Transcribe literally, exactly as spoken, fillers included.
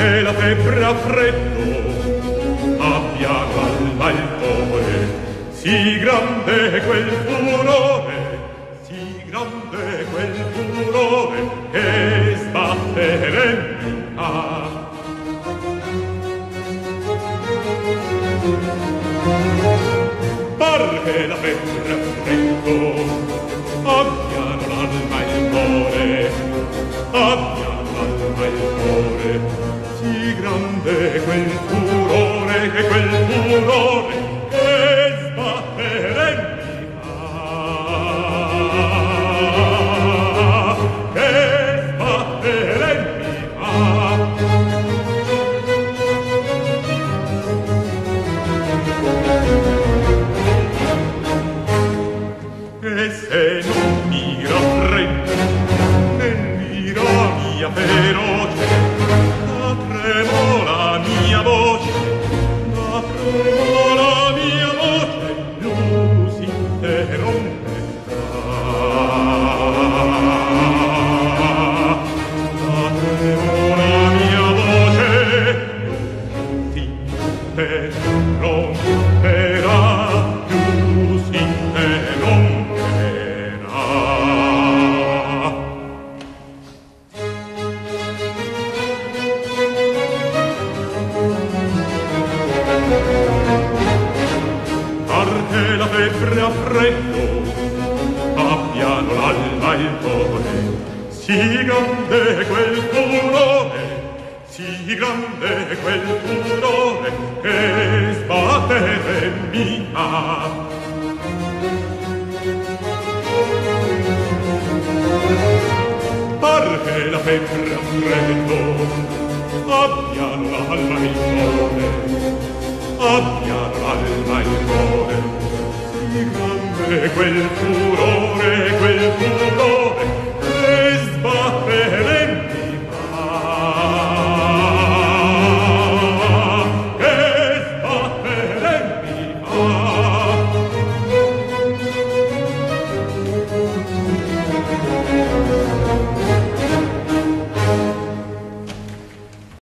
che la febbre a freddo abbiaga l'altore, sì grande è quel furore, sì grande è quel furore che sbatterà. Par che la febbre a freddo abbiaga l'alma il cuore, abbiaga l'alma il cuore, sì grande è quel furore, che quel furore che sbatterà. E non mira freddo, nell'ironia feroce, da tremola mia voce, da tremola mia voce, non si interromperà. Da tremola mia voce, non si interromperà. Che la febbre a freddo abbiano l'alma il cuore, sì grande quel furore, sì grande quel furore che sbattere mia. Par che la febbre a freddo abbiano l'alma il cuore, abbiano l'alma il cuore, quel furore, quel furore